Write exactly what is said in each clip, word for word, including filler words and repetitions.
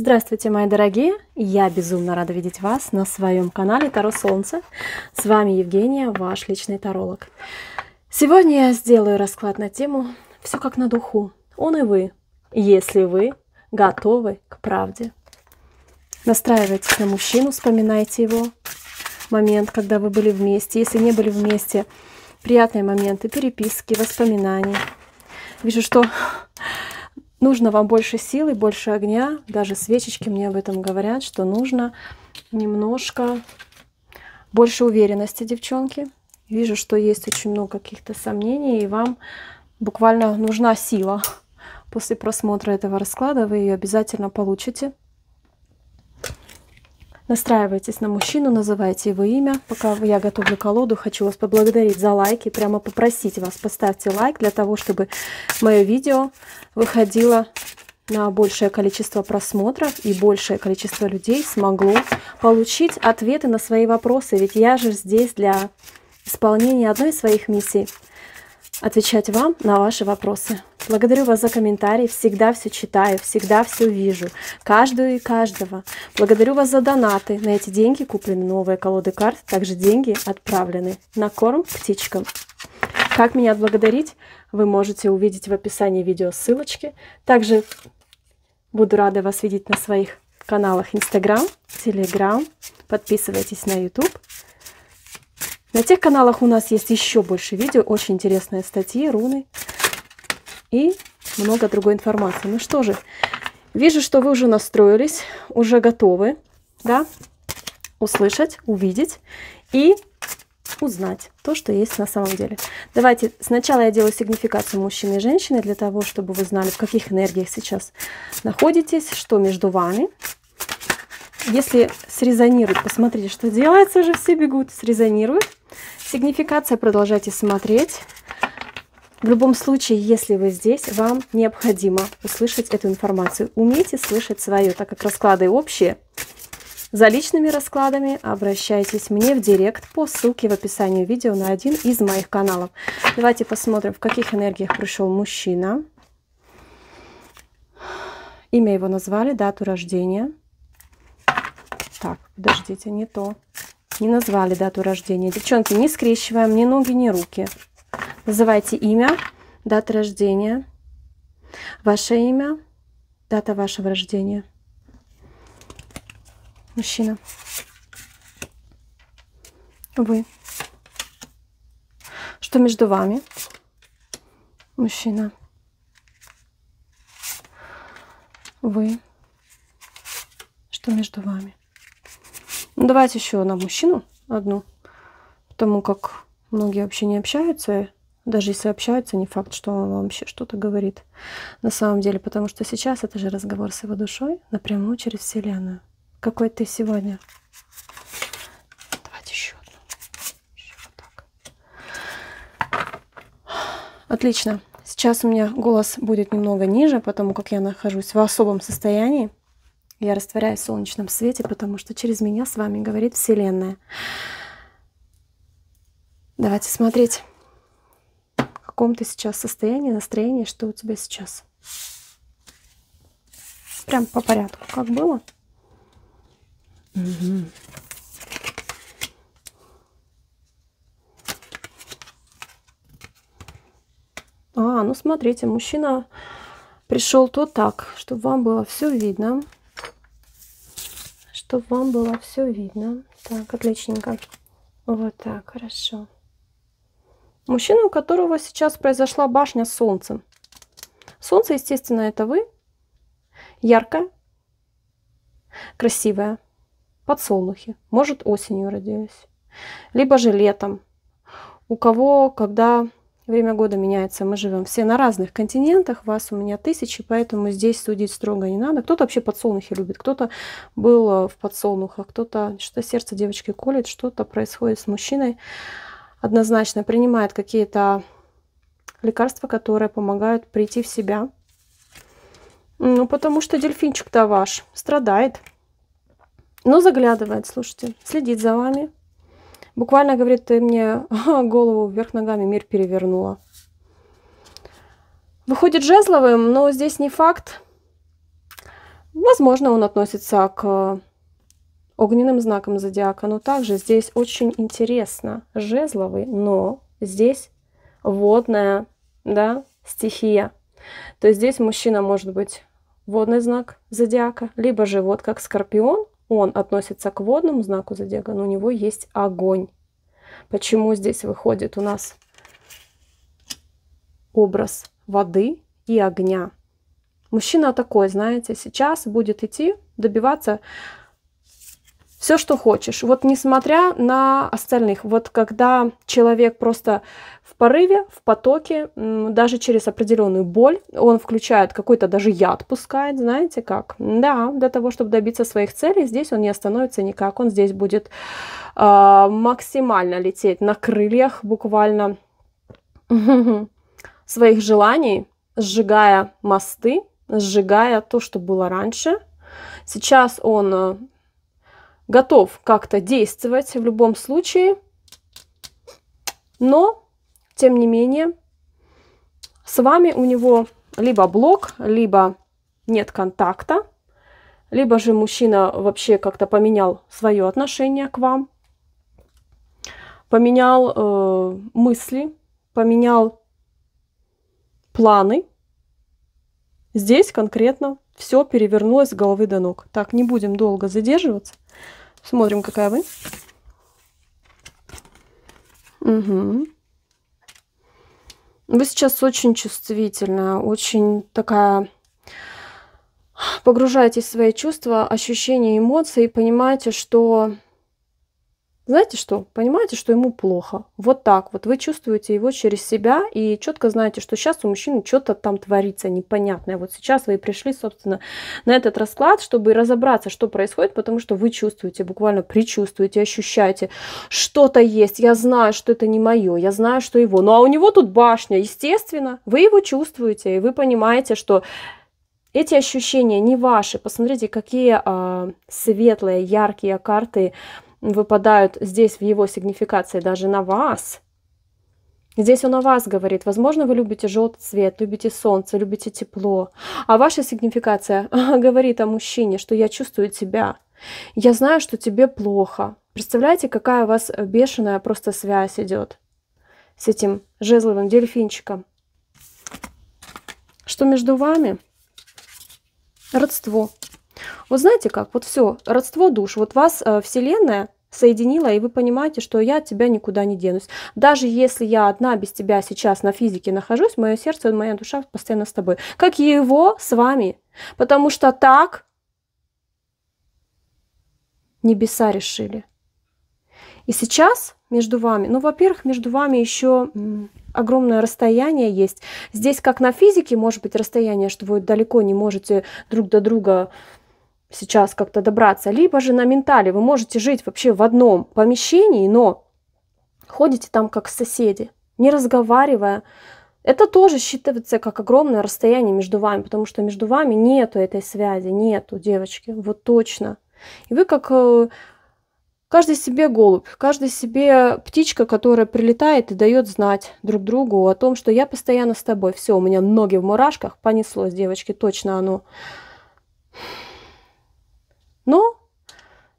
Здравствуйте, мои дорогие! Я безумно рада видеть вас на своем канале Таро Солнце. С вами Евгения, ваш личный таролог. Сегодня я сделаю расклад на тему «Все как на духу. Он и вы, если вы готовы к правде». Настраивайтесь на мужчину, вспоминайте его момент, когда вы были вместе. Если не были вместе, приятные моменты, переписки, воспоминания. Вижу, что... нужно вам больше силы, больше огня. Даже свечечки мне об этом говорят, что нужно немножко больше уверенности, девчонки. Вижу, что есть очень много каких-то сомнений, и вам буквально нужна сила. После просмотра этого расклада вы ее обязательно получите. Настраивайтесь на мужчину, называйте его имя. Пока я готовлю колоду, хочу вас поблагодарить за лайки, прямо попросить вас, поставьте лайк для того, чтобы мое видео выходило на большее количество просмотров и большее количество людей смогло получить ответы на свои вопросы. Ведь я же здесь для исполнения одной из своих миссий – отвечать вам на ваши вопросы. Благодарю вас за комментарии, всегда все читаю, всегда все вижу, каждую и каждого. Благодарю вас за донаты, на эти деньги куплены новые колоды карт, также деньги отправлены на корм птичкам. Как меня отблагодарить, вы можете увидеть в описании видео ссылочки. Также буду рада вас видеть на своих каналах Инстаграм, Телеграм, подписывайтесь на YouTube. На тех каналах у нас есть еще больше видео, очень интересные статьи, руны и много другой информации. Ну что же, вижу, что вы уже настроились, уже готовы, да, услышать, увидеть и узнать то, что есть на самом деле. Давайте сначала я делаю сигнификацию мужчины и женщины для того, чтобы вы знали, в каких энергиях сейчас находитесь, что между вами. Если срезонирует, посмотрите, что делается, уже все бегут, срезонирует. Сигнификация, продолжайте смотреть. В любом случае, если вы здесь, вам необходимо услышать эту информацию. Умейте слышать свое, так как расклады общие. За личными раскладами обращайтесь мне в директ по ссылке в описании видео на один из моих каналов. Давайте посмотрим, в каких энергиях пришел мужчина. Имя его назвали, дату рождения. Так, подождите, не то. Не назвали дату рождения. Девчонки, не скрещиваем ни ноги, ни руки. Называйте имя, дата рождения, ваше имя, дата вашего рождения. Мужчина. Вы. Что между вами? Мужчина. Вы. Что между вами? Ну, давайте еще одну мужчину, одну, потому как многие вообще не общаются. Даже если общаются, не факт, что он вам вообще что-то говорит на самом деле. Потому что сейчас это же разговор с его душой напрямую через Вселенную. Какой ты сегодня? Давайте еще одну. Еще вот так. Отлично. Сейчас у меня голос будет немного ниже, потому как я нахожусь в особом состоянии. Я растворяюсь в солнечном свете, потому что через меня с вами говорит Вселенная. Давайте смотреть. В каком ты сейчас состоянии, настроении, что у тебя сейчас. Прям по порядку, как было. Угу. А, ну смотрите, мужчина пришел то так, чтобы вам было все видно. Чтобы вам было все видно. Так, отличненько. Вот так, хорошо. Мужчина, у которого сейчас произошла башня с солнцем. Солнце, естественно, это вы. Яркое, красивое, подсолнухи. Может, осенью родились. Либо же летом. У кого, когда время года меняется, мы живем все на разных континентах. Вас у меня тысячи, поэтому здесь судить строго не надо. Кто-то вообще подсолнухи любит, кто-то был в подсолнухах, кто-то что-то сердце девочки колет, что-то происходит с мужчиной. Однозначно принимает какие-то лекарства, которые помогают прийти в себя. Ну, потому что дельфинчик-то ваш страдает. Но заглядывает, слушайте, следит за вами. Буквально говорит, ты мне голову вверх ногами мир перевернула. Выходит жезловым, но здесь не факт. Ну, Возможно, он относится к огненным знакам зодиака. Но также здесь очень интересно жезловый, но здесь водная, да, стихия. То есть здесь мужчина может быть водный знак зодиака, либо же вот как Скорпион, он относится к водному знаку зодиака, но у него есть огонь. Почему здесь выходит у нас образ воды и огня? Мужчина такой, знаете, сейчас будет идти, добиваться все, что хочешь. Вот несмотря на остальных, вот когда человек просто в порыве, в потоке, даже через определенную боль, он включает какой-то, даже яд пускает, знаете как? Да, для того, чтобы добиться своих целей, здесь он не остановится никак. Он здесь будет э, максимально лететь на крыльях буквально своих желаний, сжигая мосты, сжигая то, что было раньше. Сейчас он готов как-то действовать в любом случае, но, тем не менее, с вами у него либо блок, либо нет контакта, либо же мужчина вообще как-то поменял свое отношение к вам, поменял э, мысли, поменял планы. Здесь конкретно все перевернулось с головы до ног. Так, не будем долго задерживаться. Смотрим, какая вы. Угу. Вы сейчас очень чувствительная, очень такая... Погружаетесь в свои чувства, ощущения, эмоции и понимаете, что... Знаете что? Понимаете, что ему плохо. Вот так вот. Вы чувствуете его через себя и четко знаете, что сейчас у мужчины что-то там творится непонятное. Вот сейчас вы и пришли, собственно, на этот расклад, чтобы разобраться, что происходит, потому что вы чувствуете, буквально предчувствуете, ощущаете, что-то есть. Я знаю, что это не мое, я знаю, что его. Ну а у него тут башня, естественно. Вы его чувствуете, и вы понимаете, что... Эти ощущения не ваши. Посмотрите, какие э, светлые, яркие карты выпадают здесь в его сигнификации даже на вас. Здесь он о вас говорит. Возможно, вы любите желтый цвет, любите солнце, любите тепло. А ваша сигнификация говорит о мужчине, что я чувствую тебя. Я знаю, что тебе плохо. Представляете, какая у вас бешеная просто связь идет с этим жезловым дельфинчиком. Что между вами? Родство. Вот знаете как? Вот все, родство душ. Вот вас э, Вселенная соединила, и вы понимаете, что я от тебя никуда не денусь. Даже если я одна без тебя сейчас на физике нахожусь, мое сердце, моя душа постоянно с тобой. Как и его с вами. Потому что так небеса решили. И сейчас между вами, ну, во-первых, между вами еще огромное расстояние есть. Здесь, как на физике, может быть расстояние, что вы далеко не можете друг до друга сейчас как-то добраться. Либо же на ментале вы можете жить вообще в одном помещении, но ходите там как соседи, не разговаривая. Это тоже считывается как огромное расстояние между вами, потому что между вами нету этой связи, нету, девочки, вот точно. И вы как... Каждый себе голубь, каждый себе птичка, которая прилетает и дает знать друг другу о том, что я постоянно с тобой. Все, у меня ноги в мурашках, понеслось, девочки, точно оно. Но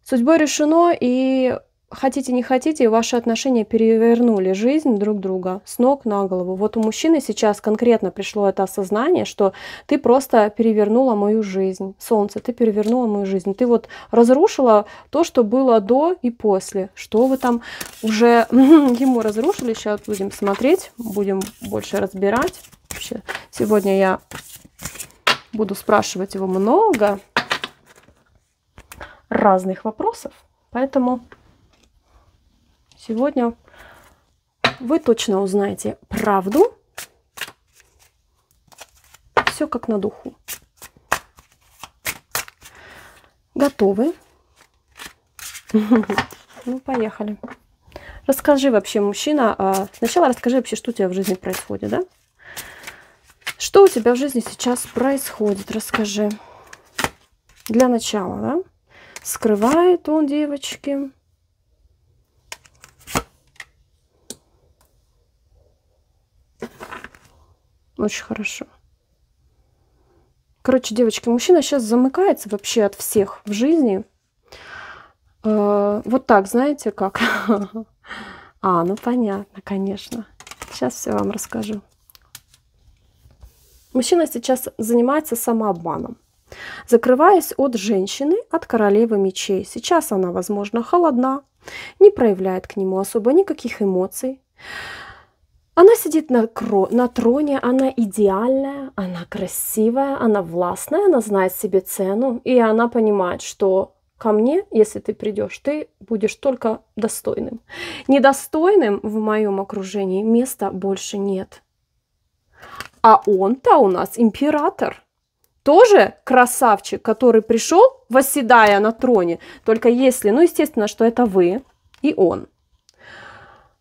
судьбой решено, и хотите не хотите, ваши отношения перевернули жизнь друг друга с ног на голову. Вот у мужчины сейчас конкретно пришло это осознание, что ты просто перевернула мою жизнь. Солнце, ты перевернула мою жизнь. Ты вот разрушила то, что было до и после. Что вы там уже ему разрушили? Сейчас будем смотреть, будем больше разбирать. Вообще, сегодня я буду спрашивать его много разных вопросов, поэтому... Сегодня вы точно узнаете правду. Все как на духу. Готовы? Ну, поехали. Расскажи вообще, мужчина, сначала расскажи вообще, что у тебя в жизни происходит, да? Что у тебя в жизни сейчас происходит, расскажи. Для начала, да? Скрывает он, девочки... Очень хорошо. Короче, девочки, мужчина сейчас замыкается вообще от всех в жизни. Э, вот так, знаете, как? А, ну понятно, конечно. Сейчас все вам расскажу. Мужчина сейчас занимается самообманом, закрываясь от женщины, от королевы мечей. Сейчас она, возможно, холодна, не проявляет к нему особо никаких эмоций. Она сидит на, на троне, она идеальная, она красивая, она властная, она знает себе цену, и она понимает, что ко мне, если ты придешь, ты будешь только достойным. Недостойным в моем окружении места больше нет. А он-то у нас император. Тоже красавчик, который пришел, восседая на троне. Только если, ну, естественно, что это вы и он.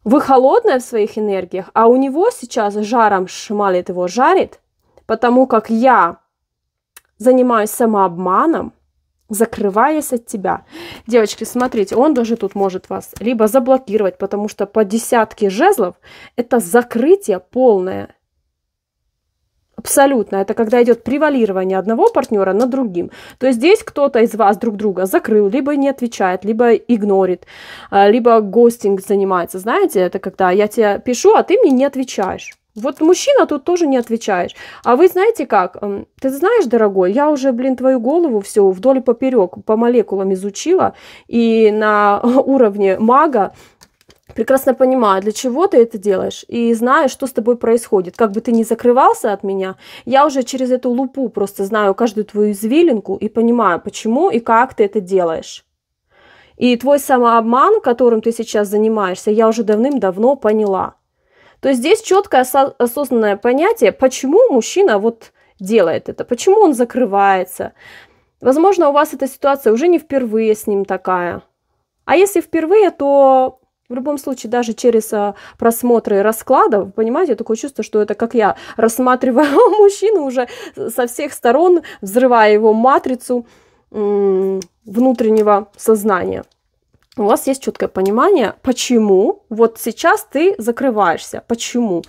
Вы холодная в своих энергиях, а у него сейчас жаром шмалит его, жарит, потому как я занимаюсь самообманом, закрываясь от тебя. Девочки, смотрите, он даже тут может вас либо заблокировать, потому что по десятке жезлов это закрытие полное. Абсолютно. Это когда идет превалирование одного партнера над другим. То есть здесь кто-то из вас друг друга закрыл, либо не отвечает, либо игнорит, либо гостинг занимается. Знаете, это когда я тебе пишу, а ты мне не отвечаешь. Вот мужчина тут тоже не отвечаешь. А вы знаете как? Ты знаешь, дорогой, я уже, блин, твою голову все вдоль и поперек по молекулам изучила. И на уровне мага прекрасно понимаю, для чего ты это делаешь, и знаю, что с тобой происходит. Как бы ты ни закрывался от меня, я уже через эту лупу просто знаю каждую твою извилинку и понимаю, почему и как ты это делаешь. И твой самообман, которым ты сейчас занимаешься, я уже давным-давно поняла. То есть здесь четкое осознанное понятие, почему мужчина вот делает это, почему он закрывается. Возможно, у вас эта ситуация уже не впервые с ним такая. А если впервые, то... В любом случае, даже через просмотры раскладов, понимаете, такое чувство, что это как я рассматриваю мужчину уже со всех сторон, взрывая его матрицу внутреннего сознания. У вас есть четкое понимание, почему вот сейчас ты закрываешься, почему.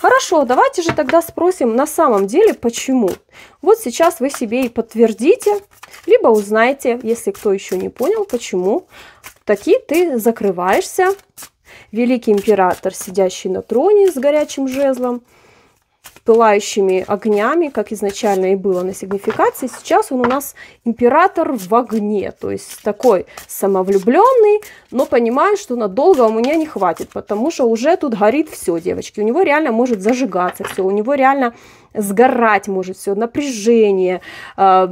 Хорошо, давайте же тогда спросим на самом деле, почему. Вот сейчас вы себе и подтвердите, либо узнаете, если кто еще не понял, почему. Такие ты закрываешься. Великий император, сидящий на троне с горячим жезлом, пылающими огнями, как изначально и было на сигнификации. Сейчас он у нас император в огне, то есть такой самовлюбленный, но понимает, что надолго у меня не хватит, потому что уже тут горит все, девочки. У него реально может зажигаться все, у него реально сгорать может все, напряжение, э,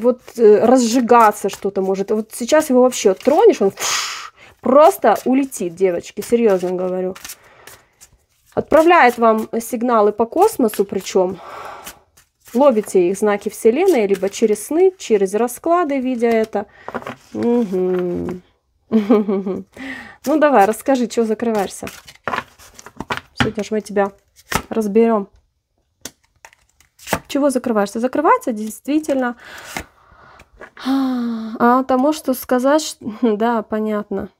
вот э, разжигаться что-то может. Вот сейчас его вообще тронешь, он фу, просто улетит, девочки, серьезно говорю. Отправляет вам сигналы по космосу, причем ловите их знаки Вселенной, либо через сны, через расклады, видя это. Угу. Ну давай, расскажи, чего закрываешься. Сегодня же мы тебя разберем. Чего закрываешься? Закрывается действительно. А тому, что сказать, да, понятно.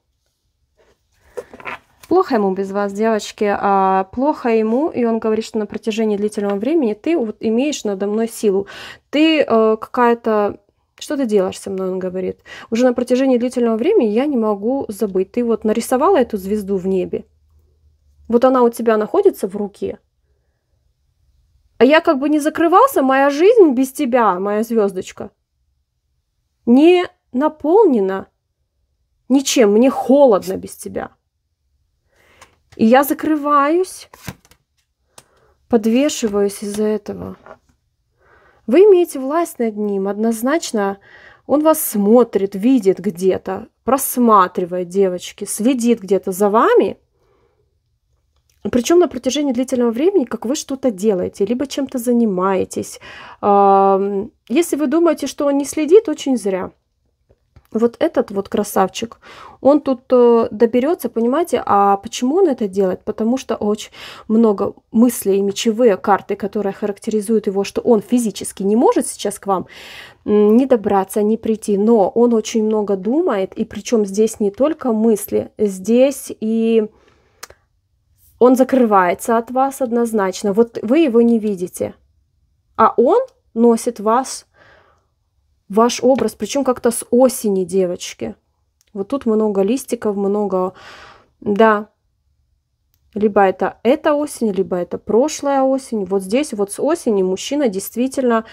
Плохо ему без вас, девочки, а плохо ему, и он говорит, что на протяжении длительного времени ты вот имеешь надо мной силу. Ты э, какая-то... Что ты делаешь со мной, он говорит. Уже на протяжении длительного времени я не могу забыть. Ты вот нарисовала эту звезду в небе. Вот она у тебя находится в руке. А я как бы не закрывался, моя жизнь без тебя, моя звездочка, не наполнена ничем. Мне холодно без тебя. И я закрываюсь, подвешиваюсь из-за этого. Вы имеете власть над ним, однозначно. Он вас смотрит, видит где-то, просматривает, девочки, следит где-то за вами. Причем на протяжении длительного времени, как вы что-то делаете, либо чем-то занимаетесь. Если вы думаете, что он не следит, очень зря. Вот этот вот красавчик, он тут доберется, понимаете, а почему он это делает? Потому что очень много мыслей, мечевые карты, которые характеризуют его, что он физически не может сейчас к вам не добраться, не прийти, но он очень много думает, и причем здесь не только мысли, здесь и он закрывается от вас однозначно, вот вы его не видите, а он носит вас, ваш образ, причем как-то с осени, девочки. Вот тут много листиков, много, да, либо это эта осень, либо это прошлая осень. Вот здесь вот с осени мужчина действительно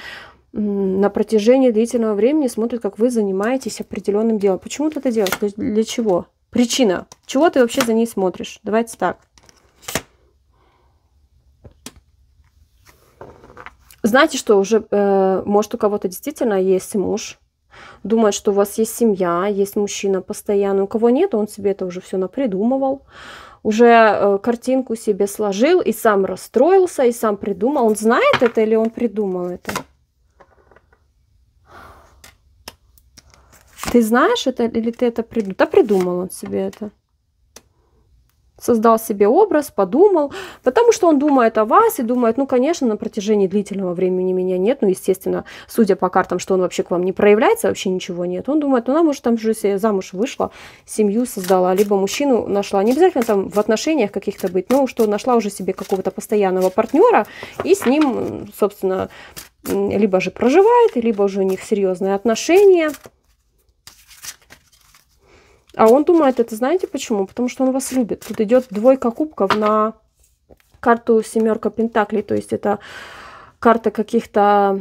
на протяжении длительного времени смотрит, как вы занимаетесь определенным делом. Почему ты это делаешь? Для чего? Причина. Чего ты вообще за ней смотришь? Давайте так. Знаете, что уже, э, может, у кого-то действительно есть муж, думает, что у вас есть семья, есть мужчина постоянно, у кого нет, он себе это уже все напридумывал, уже э, картинку себе сложил и сам расстроился, и сам придумал. Он знает это или он придумал это? Ты знаешь это или ты это придумал? Да придумал он себе это. Создал себе образ, подумал, потому что он думает о вас и думает, ну, конечно, на протяжении длительного времени меня нет, ну, естественно, судя по картам, что он вообще к вам не проявляется, вообще ничего нет. Он думает, ну, она, может, там же замуж вышла, семью создала, либо мужчину нашла. Не обязательно там в отношениях каких-то быть, но что нашла уже себе какого-то постоянного партнера и с ним, собственно, либо же проживает, либо уже у них серьезные отношения. А он думает, это знаете почему? Потому что он вас любит. Тут идет двойка кубков на карту семерка пентаклей. То есть это карта каких-то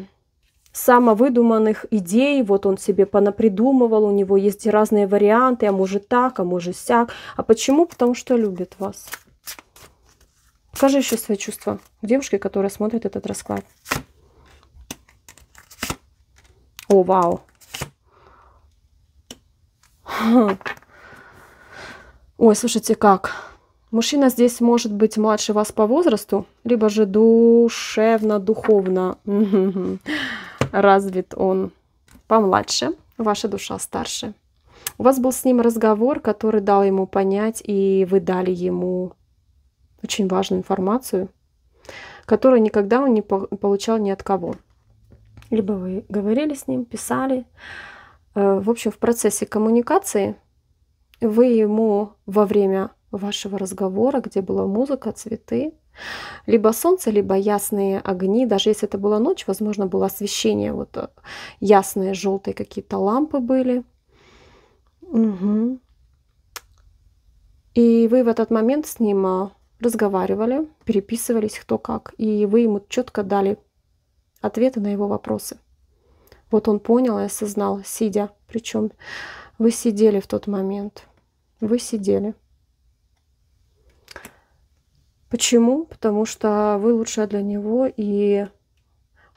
самовыдуманных идей. Вот он себе понапридумывал, у него есть разные варианты. А может так, а может сяк. А почему? Потому что любит вас. Покажи еще свои чувства к девушке, которая смотрит этот расклад. О, вау. Ой, слушайте, как? Мужчина здесь может быть младше вас по возрасту, либо же душевно-духовно развит он помладше, ваша душа старше. У вас был с ним разговор, который дал ему понять, и вы дали ему очень важную информацию, которую никогда он не получал ни от кого. Либо вы говорили с ним, писали. В общем, в процессе коммуникации вы ему во время вашего разговора, где была музыка, цветы, либо солнце, либо ясные огни, даже если это была ночь, возможно, было освещение, вот ясные, желтые какие-то лампы были. Угу. И вы в этот момент с ним разговаривали, переписывались кто как, и вы ему четко дали ответы на его вопросы. Вот он понял и осознал, сидя. Причем вы сидели в тот момент. Вы сидели. Почему? Потому что вы лучшая для него и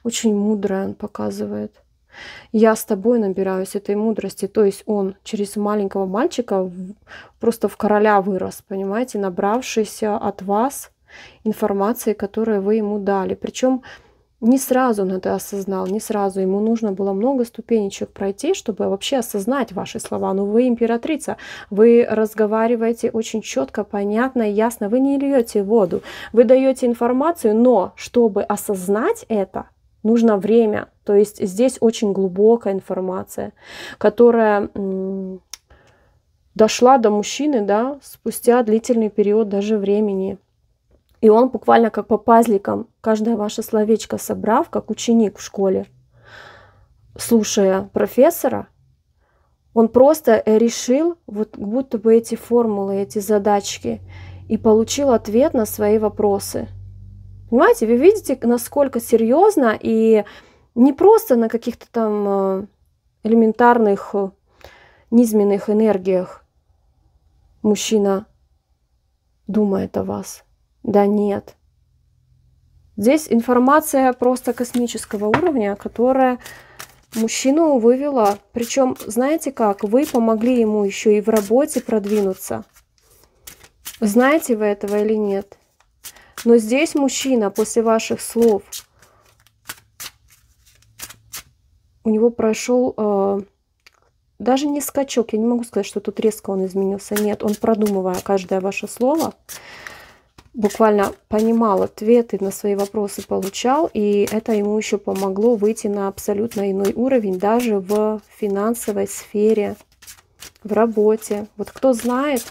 очень мудрая, он показывает. Я с тобой набираюсь этой мудрости. То есть он через маленького мальчика просто в короля вырос, понимаете, набравшийся от вас информации, которую вы ему дали. Причем не сразу он это осознал, не сразу. Ему нужно было много ступенечек пройти, чтобы вообще осознать ваши слова. Но вы императрица, вы разговариваете очень четко, понятно и ясно. Вы не льете воду, вы даете информацию, но чтобы осознать это, нужно время. То есть здесь очень глубокая информация, которая м-м, дошла до мужчины, да, спустя длительный период даже времени. И он буквально как по пазликам, каждое ваше словечко собрав, как ученик в школе, слушая профессора, он просто решил, вот будто бы эти формулы, эти задачки, и получил ответ на свои вопросы. Понимаете, вы видите, насколько серьезно, и не просто на каких-то там элементарных низменных энергиях мужчина думает о вас. Да нет. Здесь информация просто космического уровня, которая мужчину вывела. Причем, знаете как, вы помогли ему еще и в работе продвинуться. Знаете вы этого или нет? Но здесь мужчина после ваших слов, у него прошел э, даже не скачок. Я не могу сказать, что тут резко он изменился. Нет, он, продумывая каждое ваше слово, буквально понимал ответы на свои вопросы, получал, и это ему еще помогло выйти на абсолютно иной уровень, даже в финансовой сфере, в работе. Вот кто знает,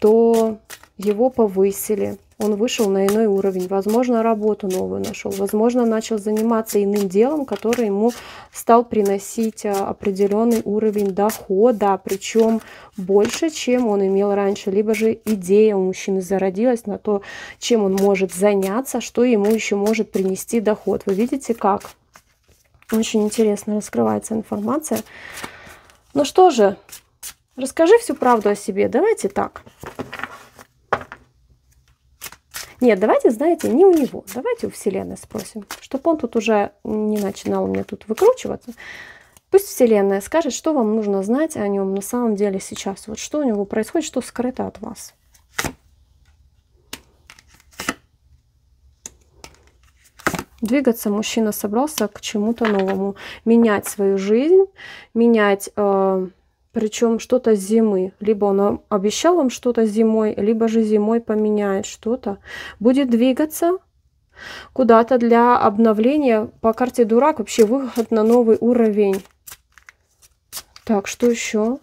то его повысили, он вышел на иной уровень, возможно, работу новую нашел, возможно, начал заниматься иным делом, который ему стал приносить определенный уровень дохода, причем больше, чем он имел раньше, либо же идея у мужчины зародилась на то, чем он может заняться, что ему еще может принести доход. Вы видите, как очень интересно раскрывается информация. Ну что же, расскажи всю правду о себе, давайте так. Нет, давайте, знаете, не у него, давайте у Вселенной спросим, чтобы он тут уже не начинал у меня тут выкручиваться. Пусть Вселенная скажет, что вам нужно знать о нем на самом деле сейчас, вот что у него происходит, что скрыто от вас. Двигаться мужчина собрался к чему-то новому, менять свою жизнь, менять... Э Причем что-то с зимы. Либо он обещал вам что-то зимой, либо же зимой поменяет что-то. Будет двигаться куда-то для обновления. По карте Дурак вообще выход на новый уровень. Так, что еще?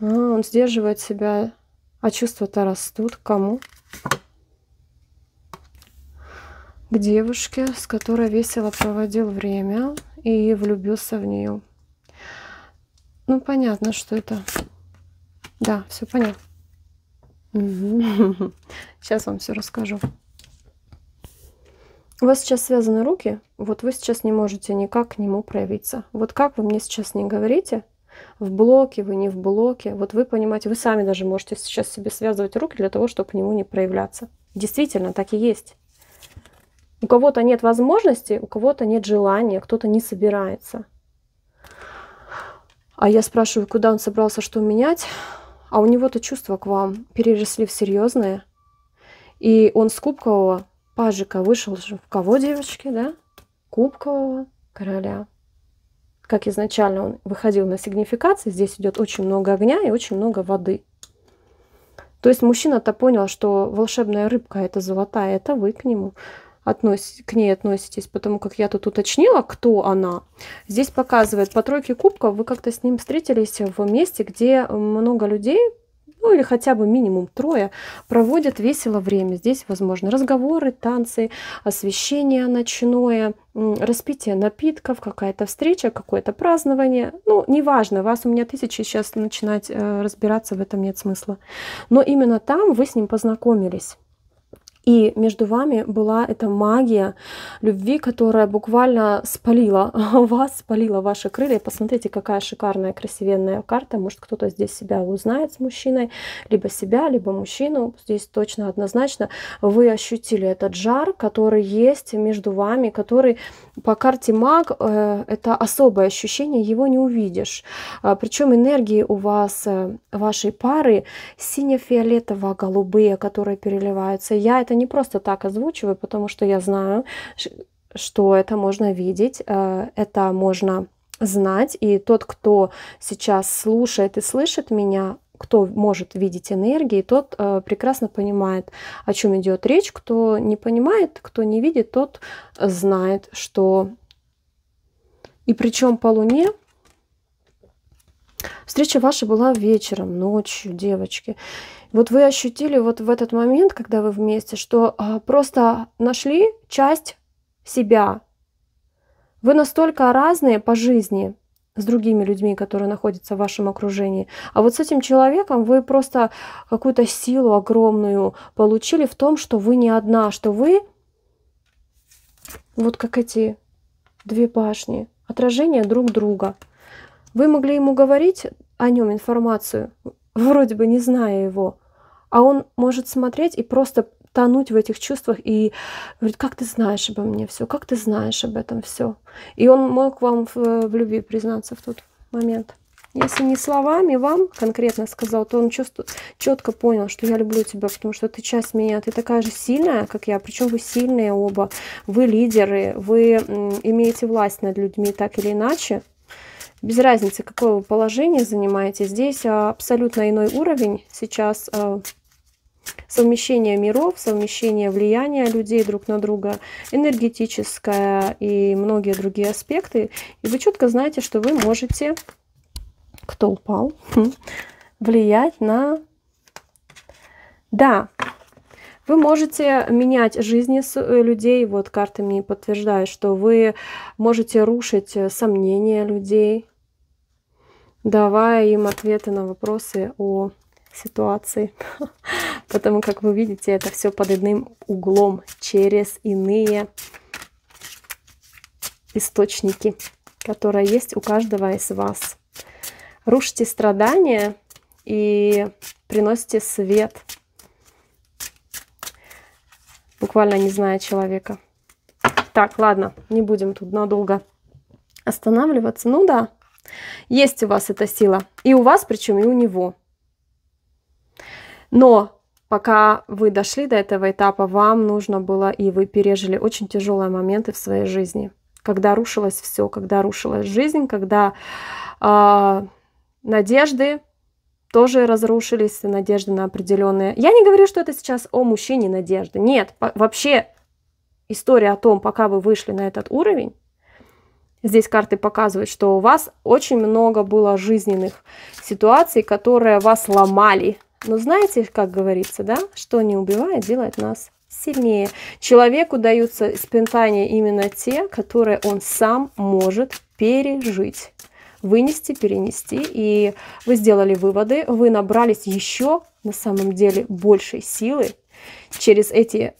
А, он сдерживает себя. А чувства-то растут. Кому? К девушке, с которой весело проводил время и влюбился в нее. Ну, понятно, что это... Да, все понятно. Угу. Сейчас вам все расскажу. У вас сейчас связаны руки, вот вы сейчас не можете никак к нему проявиться. Вот как вы мне сейчас не говорите, в блоке вы, не в блоке, вот вы понимаете, вы сами даже можете сейчас себе связывать руки для того, чтобы к нему не проявляться. Действительно, так и есть. У кого-то нет возможности, у кого-то нет желания, кто-то не собирается. А я спрашиваю, куда он собрался, что менять? А у него-то чувства к вам переросли в серьезные. И он с кубкового пажика вышел же в кого, девочки, да? Кубкового короля. Как изначально он выходил на сигнификации, здесь идет очень много огня и очень много воды. То есть мужчина-то понял, что волшебная рыбка — это золотая, это вы к нему. Относ... к ней относитесь, потому как я тут уточнила, кто она. Здесь показывает, по тройке кубков вы как-то с ним встретились в месте, где много людей, ну или хотя бы минимум трое, проводят весело время. Здесь, возможно, разговоры, танцы, освещение ночное, распитие напитков, какая-то встреча, какое-то празднование. Ну, неважно, вас у меня тысячи, сейчас начинать разбираться в этом нет смысла. Но именно там вы с ним познакомились. И между вами была эта магия любви, которая буквально спалила вас, спалила ваши крылья. Посмотрите, какая шикарная, красивенная карта. Может, кто-то здесь себя узнает с мужчиной, либо себя, либо мужчину. Здесь точно, однозначно вы ощутили этот жар, который есть между вами, который по карте Маг, это особое ощущение, его не увидишь. Причем энергии у вас, вашей пары, сине-фиолетово-голубые, которые переливаются. Я это не просто так озвучиваю, потому что я знаю, что это можно видеть, это можно знать. И тот, кто сейчас слушает и слышит меня, кто может видеть энергии, тот прекрасно понимает, о чем идет речь. Кто не понимает, кто не видит, тот знает, что... И причем по Луне... Встреча ваша была вечером, ночью, девочки. Вот вы ощутили вот в этот момент, когда вы вместе, что просто нашли часть себя. Вы настолько разные по жизни с другими людьми, которые находятся в вашем окружении. А вот с этим человеком вы просто какую-то силу огромную получили в том, что вы не одна, что вы вот как эти две башни, отражение друг друга. Вы могли ему говорить о нем информацию, вроде бы не зная его, а он может смотреть и просто тонуть в этих чувствах и говорит, как ты знаешь обо мне все, как ты знаешь об этом все. И он мог вам в, в любви признаться в тот момент. Если не словами вам конкретно сказал, то он чувству, четко понял, что я люблю тебя, потому что ты часть меня, ты такая же сильная, как я. Причем вы сильные оба, вы лидеры, вы имеете власть над людьми так или иначе. Без разницы, какое вы положение занимаете. Здесь абсолютно иной уровень сейчас Совмещение миров, совмещение влияния людей друг на друга, энергетическое и многие другие аспекты. И вы четко знаете, что вы можете, кто упал, влиять на... Да, вы можете менять жизни людей. Вот карты мне подтверждают, что вы можете рушить сомнения людей, давая им ответы на вопросы о ситуации. Потому как вы видите, это все под иным углом, через иные источники, которые есть у каждого из вас. Рушите страдания и приносите свет, буквально не зная человека. Так, ладно, не будем тут надолго останавливаться. Ну да, есть у вас эта сила. И у вас, причем и у него. Но пока вы дошли до этого этапа, вам нужно было, и вы пережили очень тяжелые моменты в своей жизни, когда рушилось все, когда рушилась жизнь, когда э, надежды тоже разрушились, надежды на определенные. Я не говорю, что это сейчас о мужчине надежды. Нет, вообще история о том, пока вы вышли на этот уровень, здесь карты показывают, что у вас очень много было жизненных ситуаций, которые вас ломали. Но знаете, как говорится, да, что не убивает, делает нас сильнее. Человеку даются испытания именно те, которые он сам может пережить, вынести, перенести. И вы сделали выводы, вы набрались еще на самом деле большей силы через эти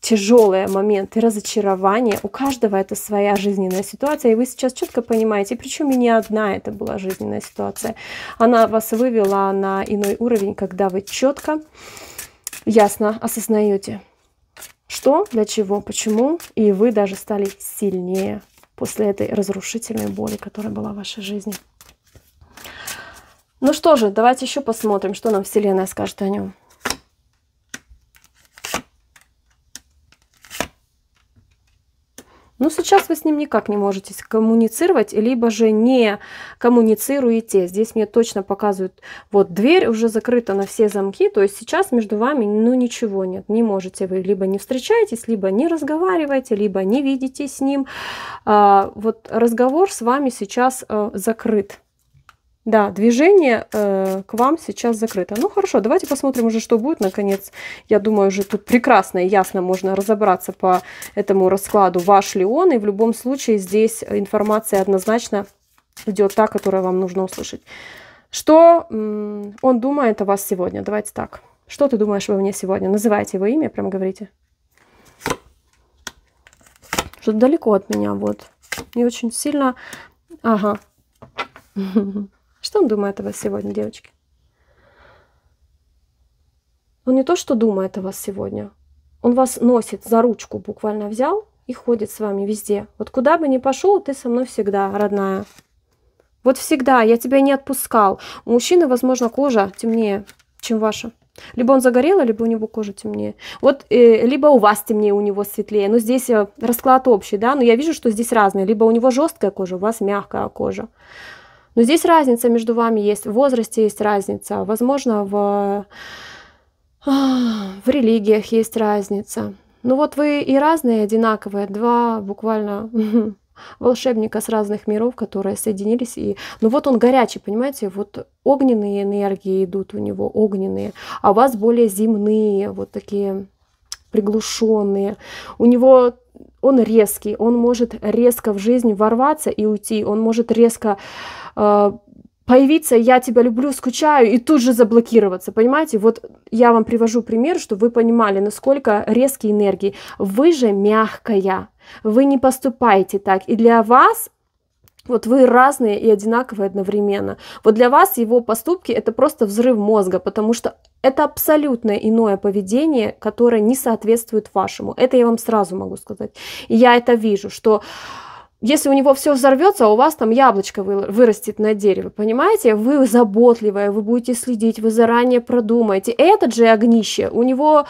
тяжелые моменты разочарования. У каждого это своя жизненная ситуация, и вы сейчас четко понимаете, причем и не одна это была жизненная ситуация. Она вас вывела на иной уровень, когда вы четко, ясно осознаете, что, для чего, почему, и вы даже стали сильнее после этой разрушительной боли, которая была в вашей жизни. Ну что же, давайте еще посмотрим, что нам Вселенная скажет о нем. Но сейчас вы с ним никак не можете коммуницировать, либо же не коммуницируете. Здесь мне точно показывают, вот дверь уже закрыта на все замки, то есть сейчас между вами ну ничего нет, не можете вы, либо не встречаетесь, либо не разговариваете, либо не видите с ним. А, вот разговор с вами сейчас а, закрыт. Да, движение э, к вам сейчас закрыто. Ну хорошо, давайте посмотрим уже, что будет, наконец. Я думаю, уже тут прекрасно и ясно можно разобраться по этому раскладу, ваш ли он. И в любом случае здесь информация однозначно идет та, которую вам нужно услышать. Что он думает о вас сегодня? Давайте так. Что ты думаешь обо мне сегодня? Называйте его имя, прям говорите. Что-то далеко от меня, вот. Не очень сильно... Ага. Что он думает о вас сегодня, девочки? Он не то, что думает о вас сегодня. Он вас носит за ручку, буквально взял и ходит с вами везде. Вот куда бы ни пошел, ты со мной всегда, родная. Вот всегда, я тебя не отпускал. У мужчины, возможно, кожа темнее, чем ваша. Либо он загорел, либо у него кожа темнее. Вот, э, либо у вас темнее, у него светлее. Но здесь расклад общий, да? Но я вижу, что здесь разные. Либо у него жесткая кожа, у вас мягкая кожа. Но здесь разница между вами есть, в возрасте есть разница, возможно, в, в религиях есть разница. Ну вот вы и разные, одинаковые, два буквально волшебника с разных миров, которые соединились. И... Ну вот он горячий, понимаете, вот огненные энергии идут у него, огненные, а у вас более земные, вот такие приглушенные. У него... Он резкий, он может резко в жизнь ворваться и уйти, он может резко э, появиться, я тебя люблю, скучаю, и тут же заблокироваться, понимаете? Вот я вам привожу пример, чтобы вы понимали, насколько резкие энергии. Вы же мягкая, вы не поступаете так, и для вас... Вот вы разные и одинаковые одновременно. Вот для вас его поступки — это просто взрыв мозга, потому что это абсолютно иное поведение, которое не соответствует вашему. Это я вам сразу могу сказать. И я это вижу, что если у него все взорвется, а у вас там яблочко вырастет на дереве, понимаете? Вы заботливая, вы будете следить, вы заранее продумаете. Этот же огнище, у него...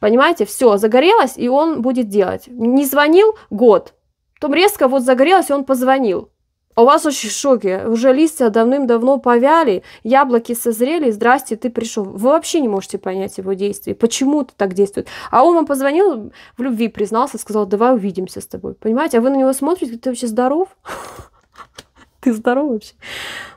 Понимаете, все загорелось, и он будет делать. Не звонил год. Потом резко вот загорелось, и он позвонил. У вас очень в шоке, уже листья давным-давно повяли, яблоки созрели, здрасте, ты пришел. Вы вообще не можете понять его действий, почему ты так действует. А он вам позвонил, в любви признался, сказал, давай увидимся с тобой, понимаете? А вы на него смотрите, ты вообще здоров? Ты здоров вообще?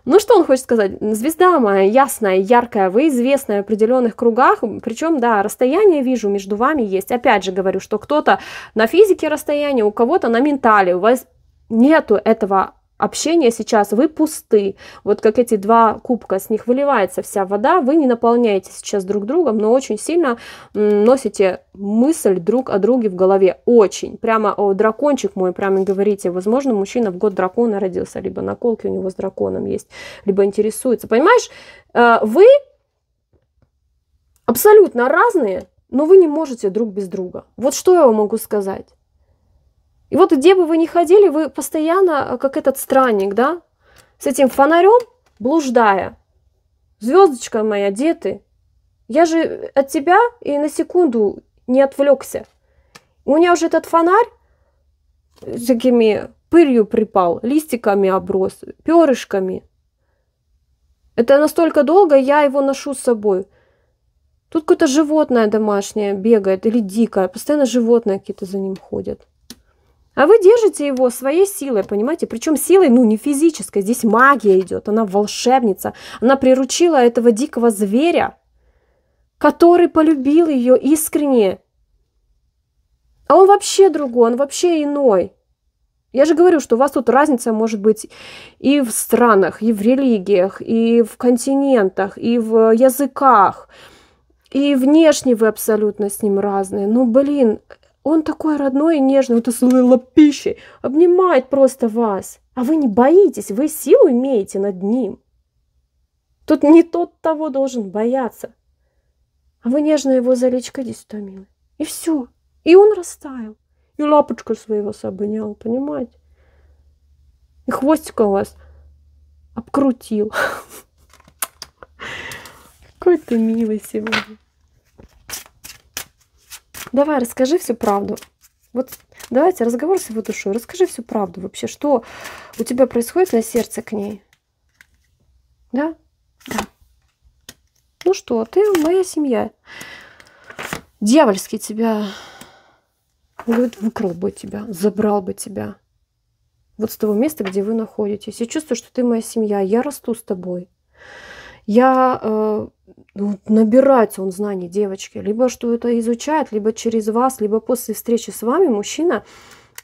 Ну что он хочет сказать? Звезда моя ясная, яркая, вы известны в определенных кругах, причем, да, расстояние вижу, между вами есть. Опять же говорю, что кто-то на физике расстояние, у кого-то на ментале, у вас нету этого общение сейчас, вы пусты, вот как эти два кубка, с них выливается вся вода, вы не наполняете сейчас друг другом, но очень сильно носите мысль друг о друге в голове, очень, прямо, о, дракончик мой, прямо говорите, возможно, мужчина в год дракона родился, либо наколки у него с драконом есть, либо интересуется, понимаешь, вы абсолютно разные, но вы не можете друг без друга, вот что я вам могу сказать. И вот где бы вы ни ходили, вы постоянно, как этот странник, да, с этим фонарем блуждая. Звездочка моя, где ты? Я же от тебя и на секунду не отвлекся. У меня уже этот фонарь такими пылью припал, листиками оброс, перышками. Это настолько долго я его ношу с собой. Тут какое-то животное домашнее бегает или дикое, постоянно животные какие-то за ним ходят. А вы держите его своей силой, понимаете? Причем силой, ну, не физической. Здесь магия идет, она волшебница. Она приручила этого дикого зверя, который полюбил ее искренне. А он вообще другой, он вообще иной. Я же говорю, что у вас тут разница может быть и в странах, и в религиях, и в континентах, и в языках. И внешне вы абсолютно с ним разные. Ну, блин... Он такой родной и нежный, вот такой лапищей, обнимает просто вас. А вы не боитесь, вы силу имеете над ним. Тут не тот того должен бояться. А вы нежно его за личко здесь утомили. И все. И он растаял. И лапочку свою вас обнял, понимаете? И хвостиком вас обкрутил. Какой ты милый сегодня. Давай, расскажи всю правду. Вот давайте разговор с его душой. Расскажи всю правду вообще, что у тебя происходит на сердце к ней. Да? Да. Ну что, ты моя семья. Дьявольски тебя... Он говорит, выкрал бы тебя, забрал бы тебя. Вот с того места, где вы находитесь. Я чувствую, что ты моя семья. Я расту с тобой. Я... Э, ну, набирается он знаний, девочки. Либо что это изучает, либо через вас, либо после встречи с вами мужчина.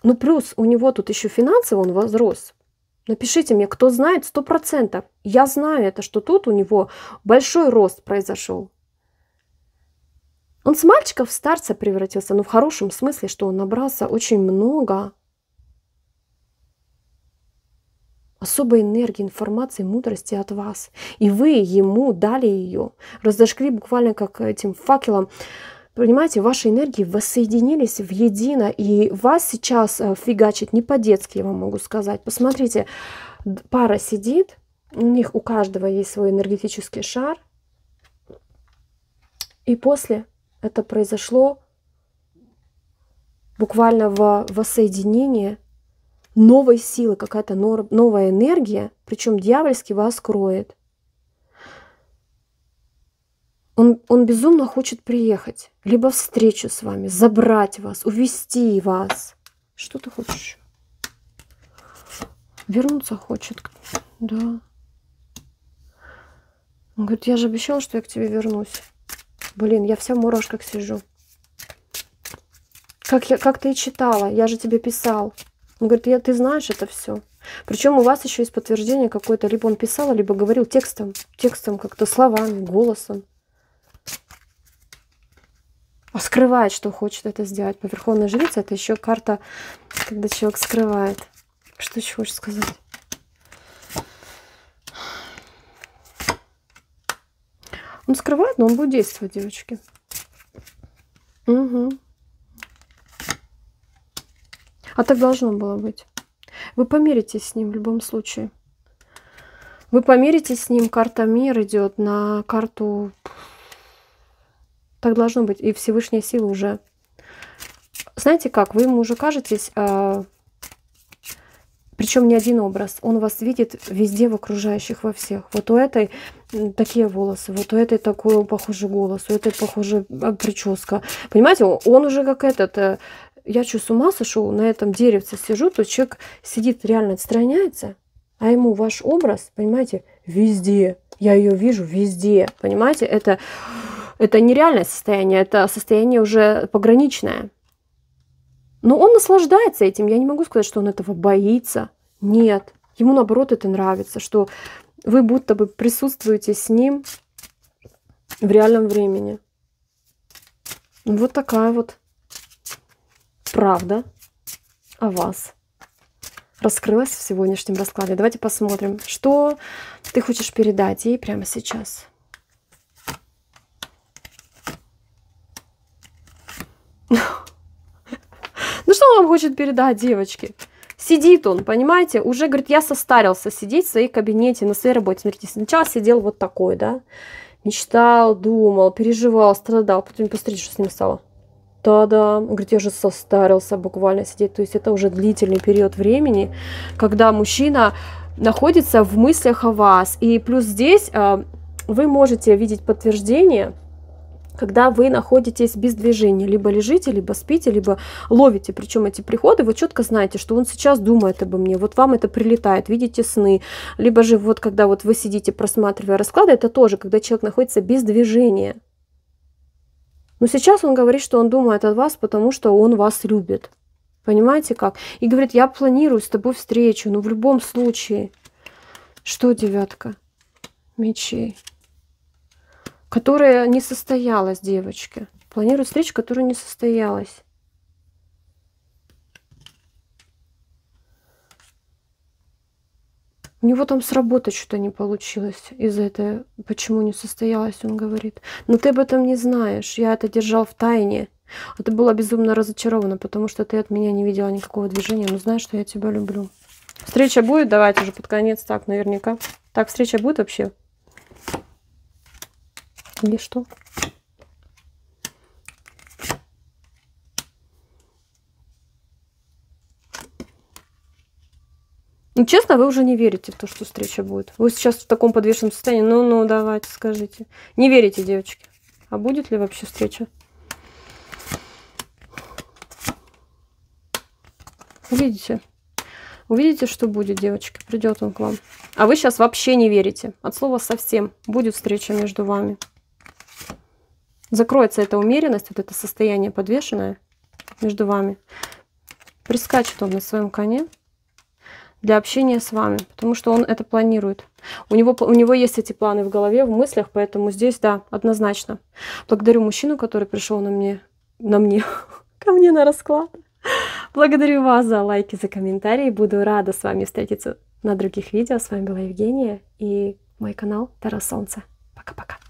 Ну, плюс у него тут еще финансово он возрос. Напишите мне, кто знает, сто процентов. Я знаю это, что тут у него большой рост произошел. Он с мальчика в старца превратился, но в хорошем смысле, что он набрался очень много особой энергии, информации, мудрости от вас. И вы ему дали ее. Разожгли буквально как этим факелом. Понимаете, ваши энергии воссоединились в едино. И вас сейчас фигачит не по-детски, я вам могу сказать. Посмотрите, пара сидит. У них у каждого есть свой энергетический шар. И после это произошло буквально в воссоединении новой силы, какая-то новая энергия, причем дьявольски вас кроет. Он, он безумно хочет приехать, либо встречу с вами, забрать вас, увести вас. Что ты хочешь? Вернуться хочет, да. Он говорит, я же обещал, что я к тебе вернусь. Блин, я вся в мурашках сижу. Как, я, как ты и читала, я же тебе писал. Он говорит, я, ты знаешь это все. Причем у вас еще есть подтверждение какое-то. Либо он писал, либо говорил текстом. Текстом как-то, словами, голосом. А скрывает, что хочет это сделать. По Верховной Жрице это еще карта, когда человек скрывает. Что еще хочешь сказать? Он скрывает, но он будет действовать, девочки. Угу. А так должно было быть. Вы помиритесь с ним в любом случае. Вы помиритесь с ним, карта мир идет на карту. Так должно быть. И Всевышняя сила уже. Знаете как, вы ему уже кажетесь э, Причем не один образ. Он вас видит везде, в окружающих, во всех. Вот у этой такие волосы, вот у этой такой похожий голос, у этой похожая прическа. Понимаете, он уже как этот... Я что, с ума сошел? На этом деревце сижу, то человек сидит, реально отстраняется, а ему ваш образ, понимаете, везде. Я ее вижу везде, понимаете? Это, это нереальное состояние, это состояние уже пограничное. Но он наслаждается этим. Я не могу сказать, что он этого боится. Нет. Ему, наоборот, это нравится, что вы будто бы присутствуете с ним в реальном времени. Вот такая вот правда о вас раскрылась в сегодняшнем раскладе. Давайте посмотрим, что ты хочешь передать ей прямо сейчас. Ну что он вам хочет передать, девочки? Сидит он, понимаете, уже, говорит, я состарился сидеть в своей кабинете, на своей работе. Смотрите, сначала сидел вот такой, да, мечтал, думал, переживал, страдал. Потом посмотрите, что с ним стало. Та-да, говорит, я же состарился буквально сидеть. То есть это уже длительный период времени, когда мужчина находится в мыслях о вас. И плюс здесь э, вы можете видеть подтверждение, когда вы находитесь без движения, либо лежите, либо спите, либо ловите. Причем эти приходы, вы четко знаете, что он сейчас думает обо мне, вот вам это прилетает, видите сны. Либо же вот когда вот вы сидите, просматривая расклады, это тоже, когда человек находится без движения. Но сейчас он говорит, что он думает о вас, потому что он вас любит. Понимаете как? И говорит, я планирую с тобой встречу, но в любом случае. Что девятка мечей? Которая не состоялась, девочки. Планирую встречу, которая не состоялась. У него там с работы что-то не получилось из-за этого. Почему не состоялось, он говорит. Но ты об этом не знаешь. Я это держал в тайне. А ты была безумно разочарована, потому что ты от меня не видела никакого движения. Но знаешь, что я тебя люблю. Встреча будет? Давайте уже под конец. Так, наверняка. Так, встреча будет вообще? Или что? Ну, честно, вы уже не верите в то, что встреча будет. Вы сейчас в таком подвешенном состоянии. Ну-ну, давайте, скажите. Не верите, девочки. А будет ли вообще встреча? Увидите. Увидите, что будет, девочки. Придет он к вам. А вы сейчас вообще не верите. От слова совсем. Будет встреча между вами. Закроется эта умеренность, вот это состояние подвешенное между вами. Прискачет он на своем коне для общения с вами, потому что он это планирует. У него, у него есть эти планы в голове, в мыслях, поэтому здесь, да, однозначно. Благодарю мужчину, который пришел на мне, на мне, ко мне на расклад. Благодарю вас за лайки, за комментарии. Буду рада с вами встретиться на других видео. С вами была Евгения и мой канал Таро Солнце. Пока-пока.